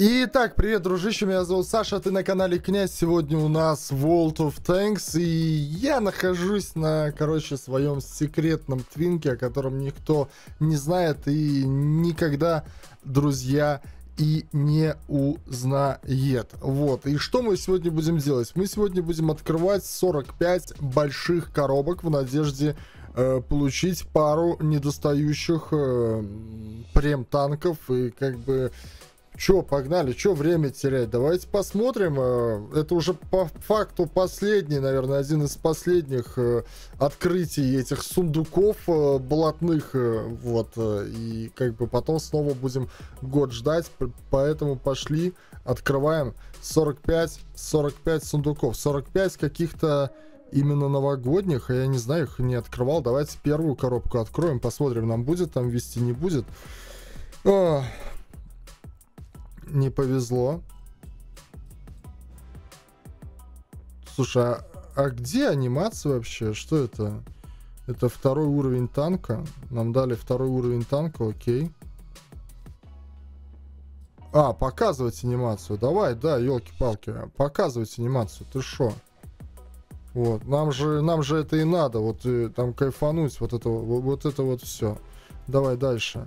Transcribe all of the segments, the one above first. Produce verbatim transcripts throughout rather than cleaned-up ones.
Итак, привет, дружище, меня зовут Саша, ты на канале Князь. Сегодня у нас World of Tanks, и я нахожусь на, короче, своем секретном твинке, о котором никто не знает и никогда, друзья, и не узнает. Вот, и что мы сегодня будем делать? Мы сегодня будем открывать сорок пять больших коробок в надежде э, получить пару недостающих э, прем-танков и как бы... Че, погнали, че время терять? Давайте посмотрим. Это уже по факту последний, наверное, один из последних открытий этих сундуков блатных. Вот. И как бы потом снова будем год ждать. Поэтому пошли, открываем сорок пять, сорок пять сундуков. сорок пять каких-то именно новогодних. Я не знаю, их не открывал. Давайте первую коробку откроем. Посмотрим, нам будет там вести, не будет. Ох. Не повезло. Слушай, а, а где анимация вообще? Что это? Это второй уровень танка. Нам дали второй уровень танка, окей. А, показывать анимацию. Давай, да, елки-палки. Показывать анимацию, ты шо? Вот, нам же, нам же это и надо. Вот и, там кайфануть, вот это вот, вот это вот все. Давай дальше.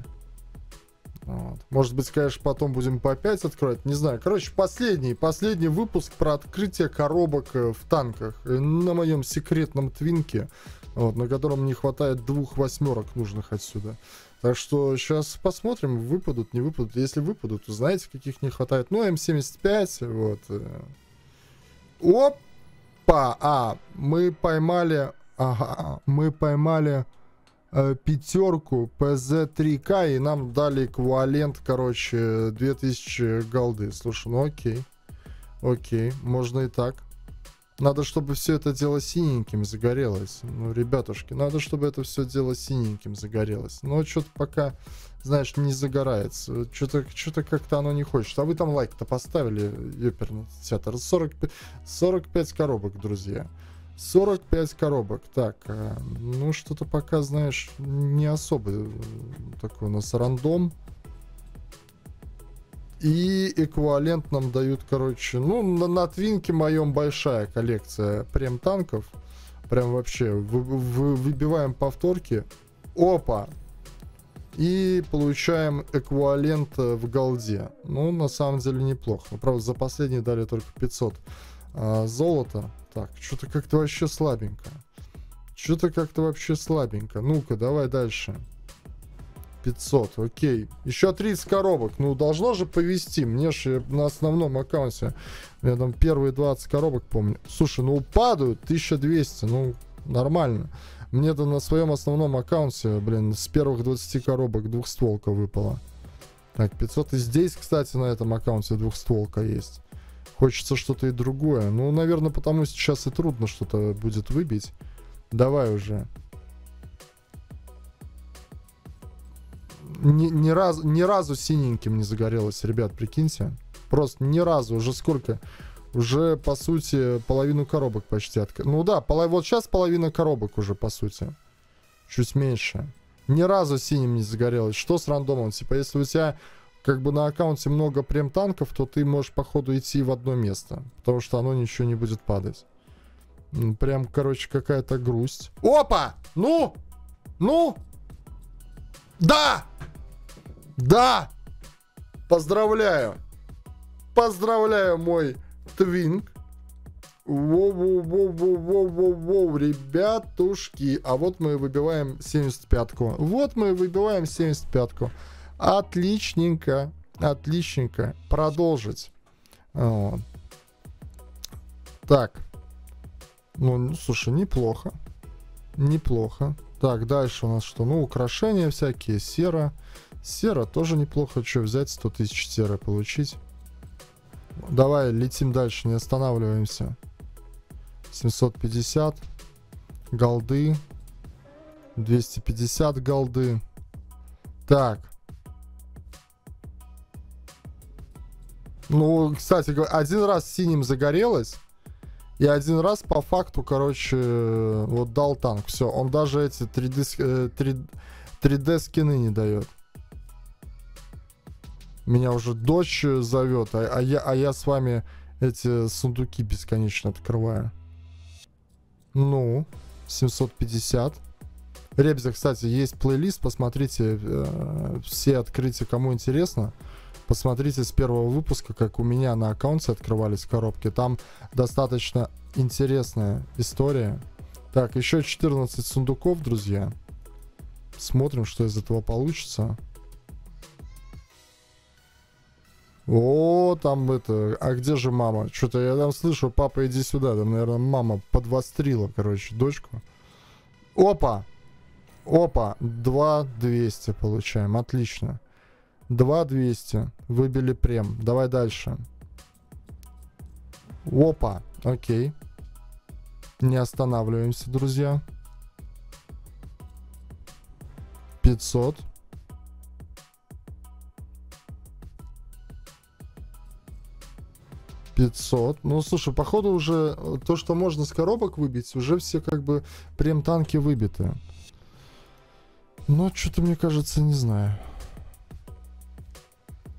Вот. Может быть, конечно, потом будем по пять открывать, не знаю. Короче, последний, последний выпуск про открытие коробок в танках на моем секретном твинке, вот, на котором не хватает двух восьмерок нужных отсюда. Так что сейчас посмотрим, выпадут, не выпадут. Если выпадут, узнаете, каких не хватает. Ну, М семьдесят пять, вот. Опа! А, мы поймали... Ага, мы поймали... пятерку пэ зэ три ка, и нам дали эквивалент, короче, две тысячи голды. Слушай, ну окей. Окей, можно и так. Надо, чтобы все это дело синеньким загорелось. Ну, ребятушки, надо, чтобы это все дело синеньким загорелось. Но что-то пока, знаешь, не загорается. Что-то что-то как-то оно не хочет. А вы там лайк-то поставили, ёперный театр. сорок пять коробок, друзья. сорок пять коробок. Так, ну что-то пока, знаешь, не особо такой у нас рандом. И эквивалент нам дают, короче, ну, на, на твинке моем большая коллекция прем танков. Прям вообще вы, вы, выбиваем повторки. Опа! И получаем эквивалент в голде. Ну, на самом деле, неплохо. Но, правда, за последние дали только пятьсот а, золота. Так, что-то как-то вообще слабенько. Что-то как-то вообще слабенько. Ну-ка, давай дальше. пятьсот, окей. Еще тридцать коробок. Ну, должно же повезти. Мне же на основном аккаунте. Я там первые двадцать коробок помню. Слушай, ну падают тысяча двести. Ну, нормально. Мне-то на своем основном аккаунте, блин, с первых двадцати коробок двухстволка выпала. Так, пятьсот. И здесь, кстати, на этом аккаунте двухстволка есть. Хочется что-то и другое. Ну, наверное, потому сейчас и трудно что-то будет выбить. Давай уже. Ни, ни, раз, ни разу синеньким не загорелось, ребят, прикиньте. Просто ни разу. Уже сколько? Уже, по сути, половину коробок почти открыли. Ну да, пол... вот сейчас половина коробок уже, по сути. Чуть меньше. Ни разу синим не загорелось. Что с рандомом? Типа, если у тебя... как бы на аккаунте много прем-танков, то ты можешь, походу, идти в одно место. Потому что оно ничего не будет падать. Прям, короче, какая-то грусть. Опа! Ну! Ну! Да! Да! Поздравляю! Поздравляю, мой твинк! Воу-воу-воу-воу-воу-воу-воу, ребятушки! А вот мы выбиваем семьдесят пятку. Вот мы выбиваем семьдесят пятку. Отличненько, отличненько. Продолжить. Вот. Так. Ну, слушай, неплохо. Неплохо. Так, дальше у нас что? Ну, украшения всякие. Сера. Сера тоже неплохо. Что, взять сто тысяч серы получить? Давай, летим дальше, не останавливаемся. семьсот пятьдесят. Голды. двести пятьдесят голды. Так. Ну, кстати, один раз синим загорелось, и один раз по факту, короче, вот дал танк. Все, он даже эти три дэ скины не дает. меня уже дочь зовет, а, а, я, а я с вами эти сундуки бесконечно открываю. Ну, семьсот пятьдесят. Ребзя, кстати, есть плейлист, посмотрите э, все открытия, кому интересно. Посмотрите с первого выпуска, как у меня на аккаунте открывались коробки. Там достаточно интересная история. Так, еще четырнадцать сундуков, друзья. Смотрим, что из этого получится. О, там это... А где же мама? Что-то я там слышу, папа, иди сюда. Там, наверное, мама подвострила, короче, дочку. Опа! Опа! две тысячи двести получаем. Отлично. две тысячи двести. Выбили прем. Давай дальше. Опа! Окей. Не останавливаемся, друзья. пятьсот. пятьсот. Ну, слушай, походу уже то, что можно с коробок выбить, уже все как бы прем танки выбиты. Но что-то, мне кажется, не знаю.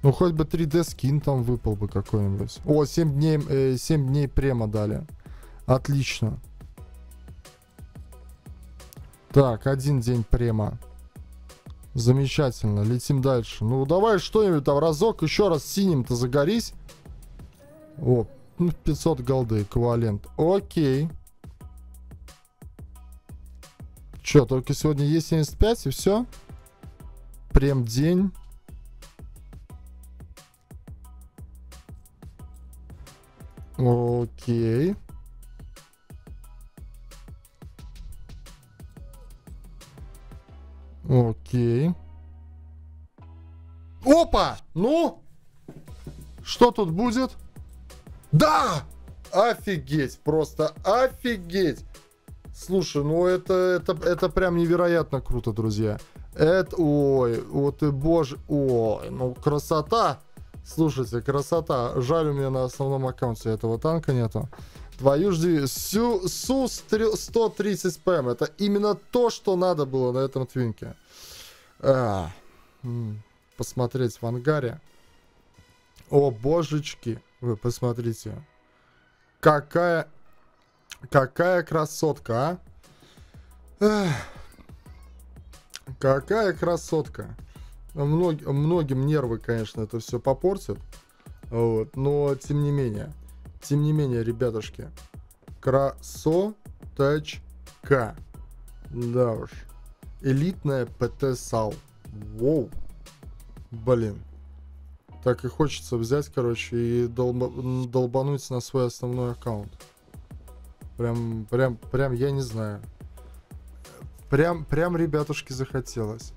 Ну, хоть бы три дэ скин там выпал бы какой-нибудь. О, семь дней, э, семь дней према дали. Отлично. Так, один день према. Замечательно. Летим дальше. Ну, давай что-нибудь там разок. Еще раз синим-то загорись. О, пятьсот голды эквивалент. Окей. Че, только сегодня Е семьдесят пять и все? Прем день. Окей. Окей. Опа! Ну? Что тут будет? Да! Офигеть! Просто офигеть! Слушай, ну это, это, это прям невероятно круто, друзья. Это... Ой, вот и боже... Ой, ну красота! Слушайте, красота. Жаль, у меня на основном аккаунте этого танка нету. Твою жди. С У сто тридцать П М. Это именно то, что надо было на этом твинке. А, посмотреть в ангаре. О, божечки. Вы посмотрите. Какая... Какая красотка, а? Эх, какая красотка. Мног, многим нервы, конечно, это все попортит. Вот, но тем не менее. Тем не менее, ребятушки. Красоточка. Да уж. Элитная ПТ-сал. Воу. Блин. Так и хочется взять, короче, и долба- долбануть на свой основной аккаунт. Прям, прям, прям, я не знаю. Прям, прям, ребятушки, захотелось.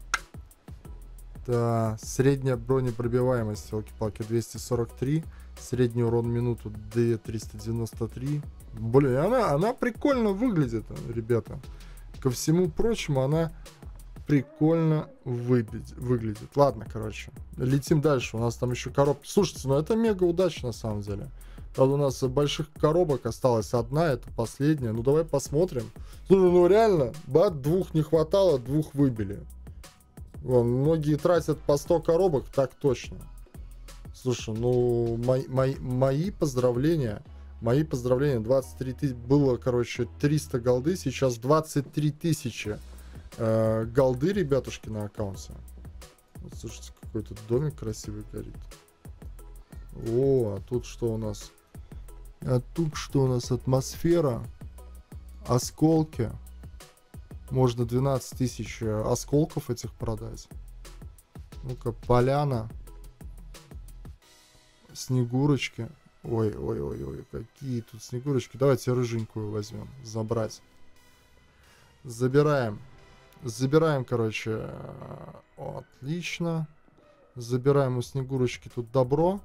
Да, средняя бронепробиваемость елки-палки двести сорок три, средний урон в минуту Д триста девяносто три. Блин, она, она прикольно выглядит, ребята. Ко всему прочему, она прикольно выглядит. Ладно, короче, летим дальше. У нас там еще коробки. Слушайте, ну это мега удачно на самом деле. Правда, у нас больших коробок осталась одна, это последняя. Ну давай посмотрим. Слушай, ну реально, бат, двух не хватало, двух выбили. Вон, многие тратят по сто коробок, так точно. Слушай, ну, мои, мои, мои поздравления, мои поздравления, двадцать три тысячи, было, короче, триста голды, сейчас двадцать три тысячи э, голды, ребятушки, на аккаунте. Вот, слушайте, какой-то домик красивый горит. О, а тут что у нас? А тут что у нас? Атмосфера, осколки. Можно двенадцать тысяч осколков этих продать. Ну-ка, поляна. Снегурочки. Ой-ой-ой-ой, какие тут снегурочки. Давайте рыженькую возьмем. Забрать. Забираем. Забираем, короче. Отлично. Забираем у снегурочки тут добро.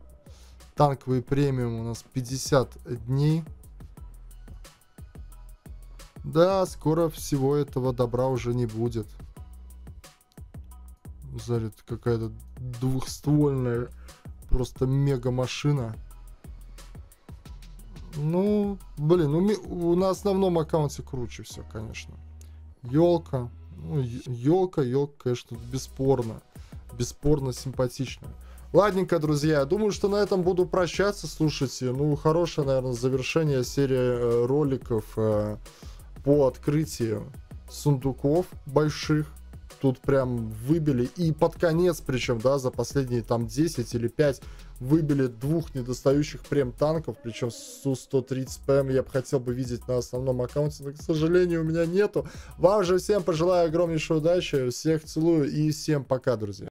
Танковый премиум у нас пятьдесят дней. Да, скоро всего этого добра уже не будет. Зарит какая-то двухствольная просто мега машина. Ну, блин, у, на основном аккаунте круче все, конечно. Елка. Ну, елка, елка, конечно, бесспорно. Бесспорно симпатичная. Ладненько, друзья, думаю, что на этом буду прощаться. Слушайте, ну, хорошее, наверное, завершение серии роликов э, по открытию сундуков больших. Тут прям выбили, и под конец, причем, да, за последние там десять или пять выбили двух недостающих прем-танков, причем Су сто тридцать ПМ я бы хотел бы видеть на основном аккаунте, но, к сожалению, у меня нету. Вам же всем пожелаю огромнейшей удачи, всех целую и всем пока, друзья.